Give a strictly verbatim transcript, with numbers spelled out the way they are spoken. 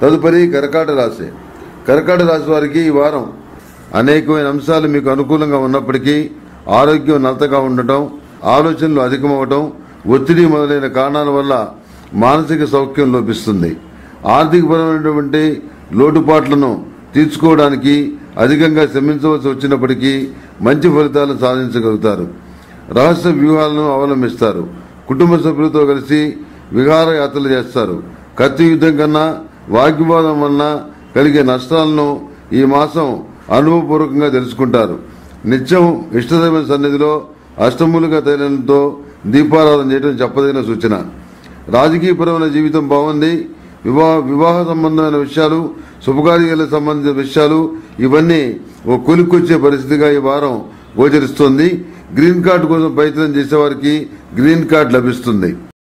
తదుపరి కర్కాటక రాశి. కర్కాటక రాశి వారికి ఈ వారం అనేకమైన అంశాలు మీకు అనుకూలంగా ఉన్నప్పటికీ ఆరోగ్యం నలతగా ఉండటం, ఆలోచనలు అధికమవటం, ఒత్తిడి మొదలైన కారణాల వల్ల మానసిక సౌఖ్యం లోపిస్తుంది. ఆర్థికపరమైనటువంటి లోటుపాట్లను తీర్చుకోవడానికి అధికంగా శ్రమించవలసి వచ్చినప్పటికీ మంచి ఫలితాలు సాధించగలుగుతారు. రహస్య వ్యూహాలను అవలంబిస్తారు. కుటుంబ సభ్యులతో కలిసి విహారయాత్రలు చేస్తారు. కత్తి యుద్ధం కన్నా వాగ్వివాదం వలన కలిగే నష్టాలను ఈ మాసం అనుభవపూర్వకంగా తెలుసుకుంటారు. నిత్యం ఇష్టదైవ సన్నిధిలో అష్టమూలిక తైలంతో దీపారాధన చేయడం చెప్పదైన సూచన. రాజకీయపరమైన జీవితం బాగుంది. వివాహ వివాహ సంబంధమైన విషయాలు, శుభకార్యాలకు సంబంధించిన విషయాలు ఇవన్నీ ఓ కొలిక్కొచ్చే పరిస్థితిగా ఈ వారం గోచరిస్తుంది. గ్రీన్ కార్డు కోసం ప్రయత్నం చేసేవారికి గ్రీన్ కార్డు లభిస్తుంది.